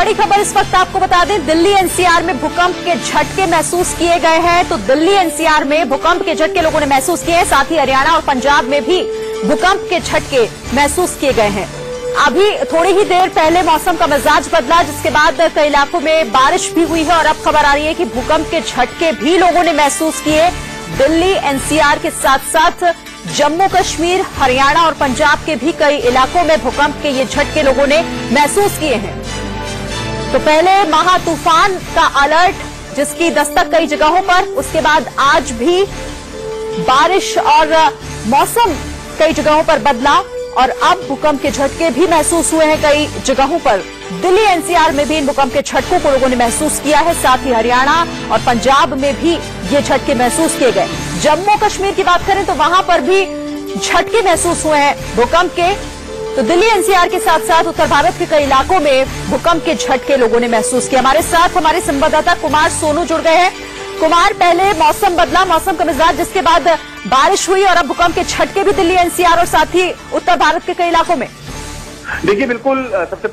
बड़ी खबर इस वक्त आपको बता दें, दिल्ली एनसीआर में भूकंप के झटके महसूस किए गए हैं। तो दिल्ली एनसीआर में भूकंप के झटके लोगों ने महसूस किए हैं, साथ ही हरियाणा और पंजाब में भी भूकंप के झटके महसूस किए गए हैं। अभी थोड़ी ही देर पहले मौसम का मिजाज बदला, जिसके बाद कई इलाकों में बारिश भी हुई है और अब खबर आ रही है कि भूकंप के झटके भी लोगों ने महसूस किए। दिल्ली एनसीआर के साथ साथ जम्मू कश्मीर, हरियाणा और पंजाब के भी कई इलाकों में भूकंप के ये झटके लोगों ने महसूस किए हैं। तो पहले महा तूफान का अलर्ट जिसकी दस्तक कई जगहों पर, उसके बाद आज भी बारिश और मौसम कई जगहों पर बदला और अब भूकंप के झटके भी महसूस हुए हैं कई जगहों पर। दिल्ली एनसीआर में भी इन भूकंप के झटकों को लोगों ने महसूस किया है, साथ ही हरियाणा और पंजाब में भी ये झटके महसूस किए गए। जम्मू कश्मीर की बात करें तो वहां पर भी झटके महसूस हुए हैं भूकंप के। तो दिल्ली एनसीआर के साथ साथ उत्तर भारत के कई इलाकों में भूकंप के झटके लोगों ने महसूस किया। हमारे साथ हमारे संवाददाता कुमार सोनू जुड़ गए हैं। कुमार, पहले मौसम बदला, मौसम का मिजाज, जिसके बाद बारिश हुई और अब भूकंप के झटके भी दिल्ली एनसीआर और साथ ही उत्तर भारत के कई इलाकों में। देखिए बिल्कुल, सबसे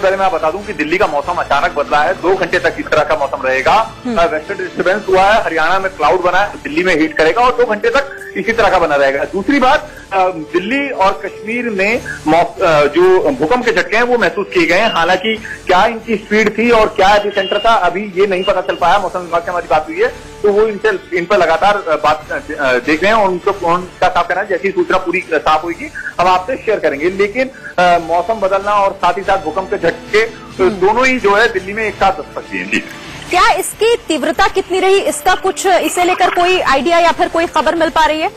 पहले मैं बता दूं कि दिल्ली का मौसम अचानक बदला है। 2 घंटे तक इस तरह का मौसम रहेगा। वेस्टर्न डिस्टर्बेंस हुआ है, हरियाणा में क्लाउड बना है, दिल्ली में हीट करेगा और 2 घंटे तक इसी तरह का बना रहेगा। दूसरी बात, दिल्ली और कश्मीर में जो भूकंप के झटके हैं वो महसूस किए गए हैं। हालांकि क्या इनकी स्पीड थी और क्या एपिसेंटर था, अभी ये नहीं पता चल पाया। मौसम विभाग से हमारी बात हुई है तो वो इन पर लगातार बात देख रहे हैं और उनका साफ कहना है, जैसी सूचना पूरी साफ होगी हम आपसे शेयर करेंगे। लेकिन मौसम बदलना और साथ ही साथ भूकंप के झटके दोनों ही जो है दिल्ली में एक साथ दस्तक दिए हैं। क्या इसकी तीव्रता कितनी रही, इसका कुछ इसे लेकर कोई आइडिया या फिर कोई खबर मिल पा रही है?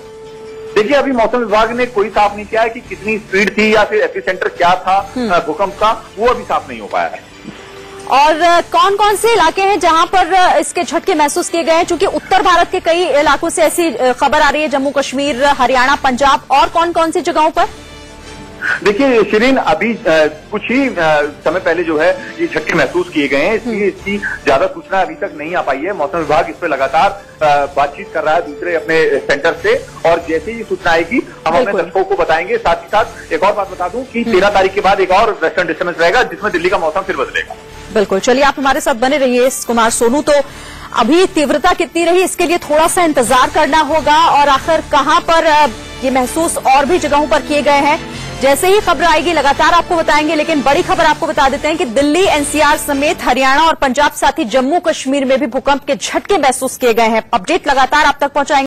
देखिए अभी मौसम विभाग ने कोई साफ नहीं किया है कि कितनी स्पीड थी या फिर एपिसेंटर क्या था भूकंप का, वो अभी साफ नहीं हो पाया है। और कौन कौन से इलाके हैं जहां पर इसके झटके महसूस किए गए हैं? क्योंकि उत्तर भारत के कई इलाकों से ऐसी खबर आ रही है, जम्मू कश्मीर, हरियाणा, पंजाब, और कौन कौन सी जगहों पर? देखिए शिरीन, अभी कुछ ही समय पहले जो है ये झटके महसूस किए गए हैं, इसलिए इसकी ज्यादा सूचना अभी तक नहीं आ पाई है। मौसम विभाग इस पर लगातार बातचीत कर रहा है दूसरे अपने सेंटर से और जैसे ही सूचना आएगी हम अपने दर्शकों को बताएंगे। साथ ही साथ एक और बात बता दूं कि 13 तारीख के बाद एक और वेस्टर्न डिस्टर्बेंस रहेगा जिसमें दिल्ली का मौसम फिर बदलेगा। बिल्कुल, चलिए आप हमारे साथ बने रहिए कुमार सोनू। तो अभी तीव्रता कितनी रही इसके लिए थोड़ा सा इंतजार करना होगा और आखिर कहां पर ये महसूस और भी जगहों पर किए गए हैं, जैसे ही खबर आएगी लगातार आपको बताएंगे। लेकिन बड़ी खबर आपको बता देते हैं कि दिल्ली एनसीआर समेत हरियाणा और पंजाब, साथ ही जम्मू कश्मीर में भी भूकंप के झटके महसूस किए गए हैं। अपडेट लगातार आप तक पहुंचाएंगे।